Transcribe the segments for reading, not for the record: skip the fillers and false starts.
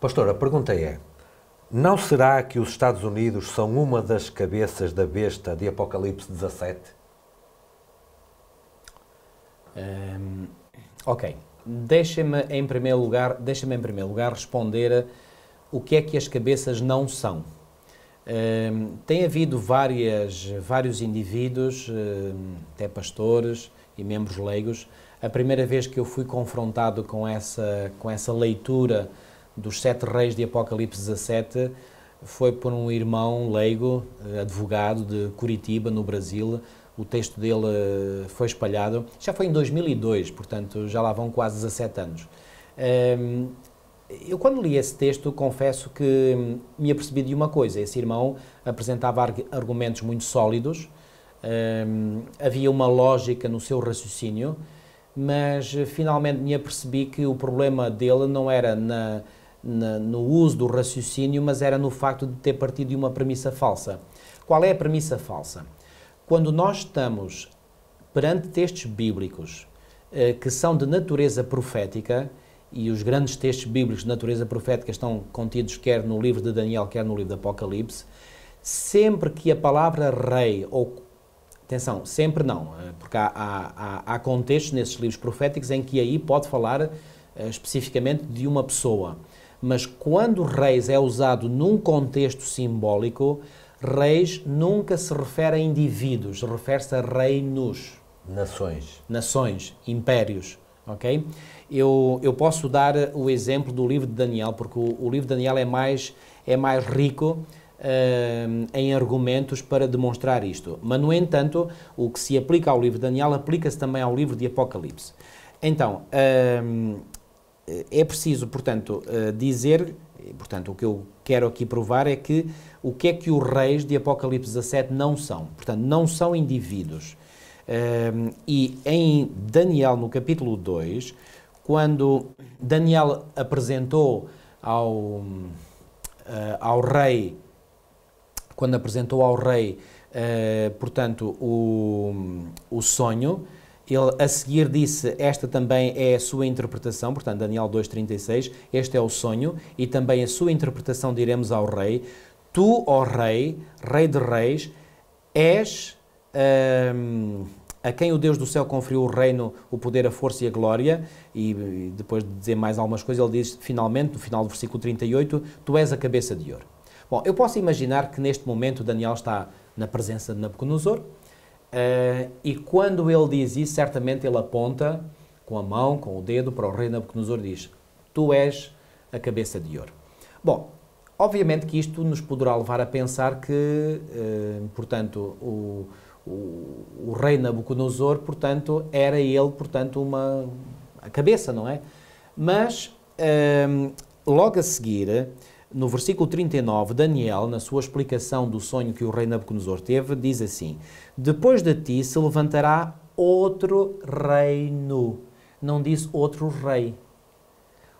Pastor, a pergunta é, não será que os Estados Unidos são uma das cabeças da besta de Apocalipse 17? Ok. Deixa-me em primeiro lugar responder o que é que as cabeças não são. Tem havido vários indivíduos, até pastores e membros leigos. A primeira vez que eu fui confrontado com essa leitura dos 7 reis de Apocalipse 17 foi por um irmão leigo, advogado de Curitiba, no Brasil. O texto dele foi espalhado, já foi em 2002, portanto já lá vão quase 17 anos. Eu quando li esse texto confesso que me apercebi de uma coisa, esse irmão apresentava argumentos muito sólidos, havia uma lógica no seu raciocínio, mas finalmente me apercebi que o problema dele não era no uso do raciocínio, mas era no facto de ter partido de uma premissa falsa. Qual é a premissa falsa? Quando nós estamos perante textos bíblicos que são de natureza profética, e os grandes textos bíblicos de natureza profética estão contidos quer no livro de Daniel, quer no livro de Apocalipse, sempre que a palavra rei, ou, atenção, sempre não, porque há contextos nesses livros proféticos em que aí pode falar especificamente de uma pessoa, mas quando reis é usado num contexto simbólico, reis nunca se refere a indivíduos, refere-se a reinos. Nações. Nações, impérios, ok? Eu posso dar o exemplo do livro de Daniel, porque o livro de Daniel é mais rico em argumentos para demonstrar isto. Mas, no entanto, o que se aplica ao livro de Daniel aplica-se também ao livro de Apocalipse. Então, é preciso, portanto, dizer... Portanto, o que eu quero aqui provar é que o que é que os reis de Apocalipse 17 não são. Portanto, não são indivíduos. E em Daniel, no capítulo 2, quando Daniel apresentou ao rei, portanto, o sonho, ele a seguir disse, esta também é a sua interpretação, portanto, Daniel 2,36, este é o sonho, e também a sua interpretação diremos ao rei, tu, ó rei, rei de reis, és a quem o Deus do céu conferiu o reino, o poder, a força e a glória, e depois de dizer mais algumas coisas, ele diz, finalmente, no final do versículo 38, tu és a cabeça de ouro. Bom, eu posso imaginar que neste momento Daniel está na presença de Nabucodonosor, e quando ele diz isso, certamente ele aponta com a mão, com o dedo, para o rei Nabucodonosor e diz, tu és a cabeça de ouro. Bom, obviamente que isto nos poderá levar a pensar que, portanto, o rei Nabucodonosor, portanto, era ele, portanto, a cabeça, não é? Mas, logo a seguir... No versículo 39, Daniel, na sua explicação do sonho que o rei Nabucodonosor teve, diz assim, depois de ti se levantará outro reino. Não diz outro rei.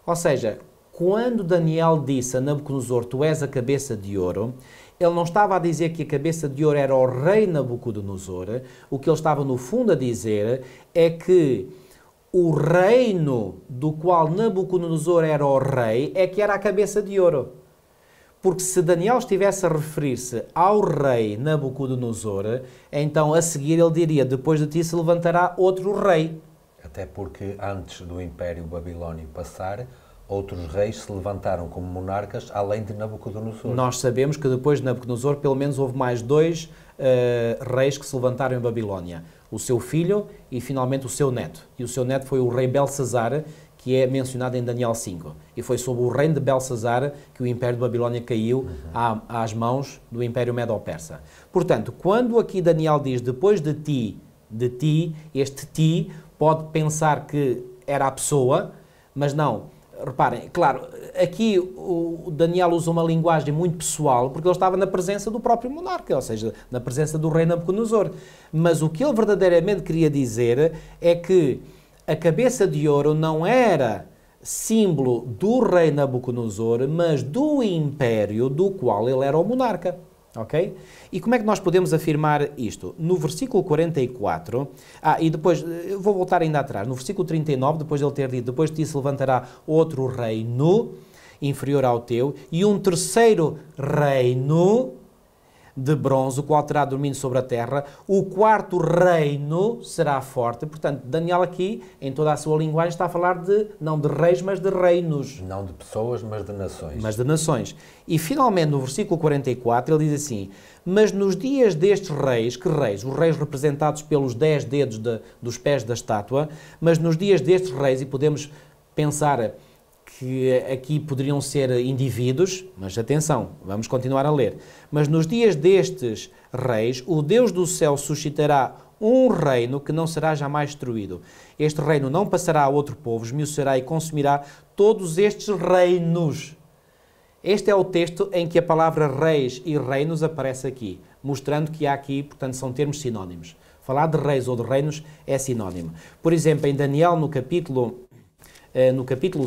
Ou seja, quando Daniel disse a Nabucodonosor, tu és a cabeça de ouro, ele não estava a dizer que a cabeça de ouro era o rei Nabucodonosor. O que ele estava, no fundo, a dizer é que o reino do qual Nabucodonosor era o rei é que era a cabeça de ouro. Porque se Daniel estivesse a referir-se ao rei Nabucodonosor, então a seguir ele diria, depois de ti se levantará outro rei. Até porque antes do Império Babilónio passar, outros reis se levantaram como monarcas além de Nabucodonosor. Nós sabemos que depois de Nabucodonosor pelo menos houve mais 2 reis que se levantaram em Babilónia. O seu filho e finalmente o seu neto. E o seu neto foi o rei Belsazar, que é mencionado em Daniel 5. E foi sob o reino de Belsazar que o Império de Babilónia caiu às mãos do Império Medo-Pérsia. Portanto, quando aqui Daniel diz depois de ti, este ti pode pensar que era a pessoa, mas não. Reparem, claro, aqui o Daniel usa uma linguagem muito pessoal, porque ele estava na presença do próprio monarca, ou seja, na presença do rei Nabucodonosor. Mas o que ele verdadeiramente queria dizer é que a cabeça de ouro não era símbolo do rei Nabucodonosor, mas do império do qual ele era o monarca. Ok? E como é que nós podemos afirmar isto? No versículo 44, e depois, eu vou voltar ainda atrás, no versículo 39, depois de ele ter dito, depois de ti se levantará outro reino, inferior ao teu, e um terceiro reino de bronze, o qual terá domínio sobre a terra. O quarto reino será forte. Portanto, Daniel aqui, em toda a sua linguagem, está a falar de, não de reis, mas de reinos. Não de pessoas, mas de nações. Mas de nações. E, finalmente, no versículo 44, ele diz assim: mas nos dias destes reis, que reis? Os reis representados pelos 10 dedos dos pés da estátua. Mas nos dias destes reis, e podemos pensar que aqui poderiam ser indivíduos, mas atenção, vamos continuar a ler. Mas nos dias destes reis, o Deus do céu suscitará um reino que não será jamais destruído. Este reino não passará a outro povo, esmiuçará e consumirá todos estes reinos. Este é o texto em que a palavra reis e reinos aparece aqui, mostrando que há aqui, portanto, são termos sinónimos. Falar de reis ou de reinos é sinónimo. Por exemplo, em Daniel, no capítulo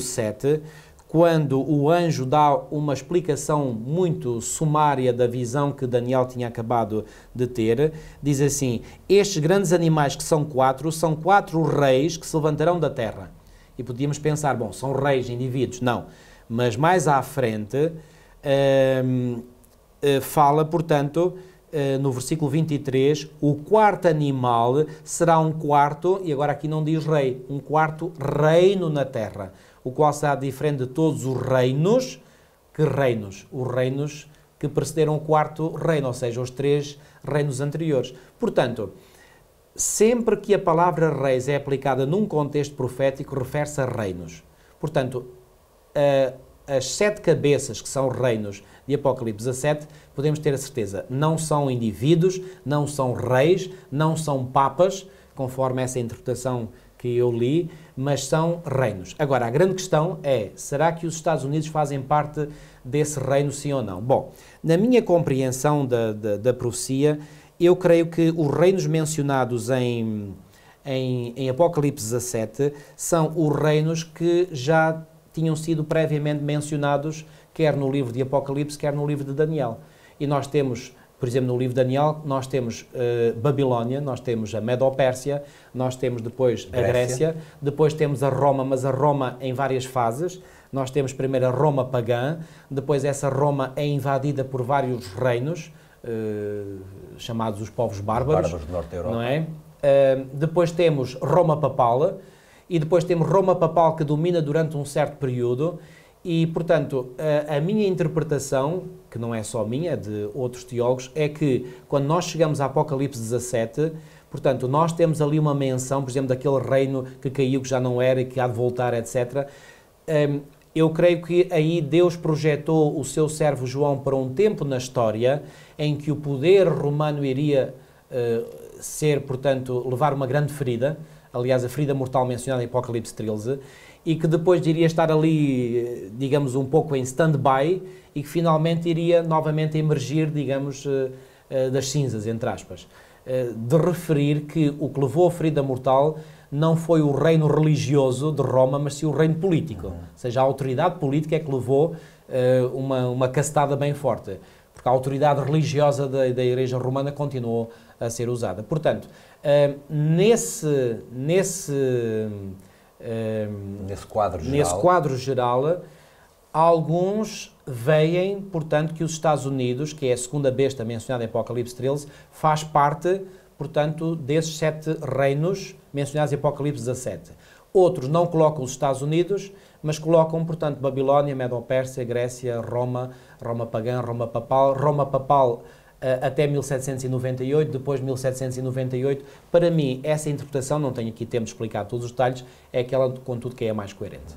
7, quando o anjo dá uma explicação muito sumária da visão que Daniel tinha acabado de ter, diz assim: estes grandes animais, que são quatro reis que se levantarão da terra. E podíamos pensar, bom, são reis, indivíduos. Não. Mas mais à frente, fala, portanto, no versículo 23, o quarto animal será um quarto, e agora aqui não diz rei, um quarto reino na terra, o qual será diferente de todos os reinos. Que reinos? Os reinos que precederam o quarto reino, ou seja, os 3 reinos anteriores. Portanto, sempre que a palavra reis é aplicada num contexto profético, refere-se a reinos. Portanto, as 7 cabeças, que são reinos de Apocalipse 17, podemos ter a certeza, não são indivíduos, não são reis, não são papas, conforme essa interpretação que eu li, mas são reinos. Agora, a grande questão é, será que os Estados Unidos fazem parte desse reino, sim ou não? Bom, na minha compreensão da profecia, eu creio que os reinos mencionados em Apocalipse 17 são os reinos que já tinham sido previamente mencionados, quer no livro de Apocalipse, quer no livro de Daniel. E nós temos, por exemplo, no livro de Daniel, nós temos Babilónia, nós temos a Medo-Pérsia, nós temos depois a Grécia, depois temos a Roma, mas a Roma em várias fases. Nós temos primeiro a Roma pagã, depois essa Roma é invadida por vários reinos, chamados os povos bárbaros. Bárbaros do norte da Europa. Não é? Depois temos Roma papal, e depois temos Roma papal, que domina durante um certo período. E, portanto, a minha interpretação, que não é só minha, é de outros teólogos, é que quando nós chegamos a Apocalipse 17, portanto, nós temos ali uma menção, por exemplo, daquele reino que caiu, que já não era e que há de voltar, etc. Eu creio que aí Deus projetou o seu servo João para um tempo na história em que o poder romano iria levar uma grande ferida, aliás, a ferida mortal mencionada em Apocalipse 13, e que depois iria estar ali, digamos, um pouco em stand-by, e que finalmente iria novamente emergir, digamos, das cinzas, entre aspas. De referir que o que levou a ferida mortal não foi o reino religioso de Roma, mas sim o reino político. Ou seja, a autoridade política é que levou uma castada bem forte, porque a autoridade religiosa da Igreja Romana continuou a ser usada. Portanto, nesse quadro geral, alguns veem, portanto, que os Estados Unidos, que é a segunda besta mencionada em Apocalipse 13, faz parte, portanto, desses 7 reinos mencionados em Apocalipse 17. Outros não colocam os Estados Unidos, mas colocam, portanto, Babilónia, Medo-Pérsia, Grécia, Roma, Roma pagã, Roma papal até 1798, depois 1798. Para mim, essa interpretação, não tenho aqui tempo de explicar todos os detalhes, é aquela, contudo, que é a mais coerente.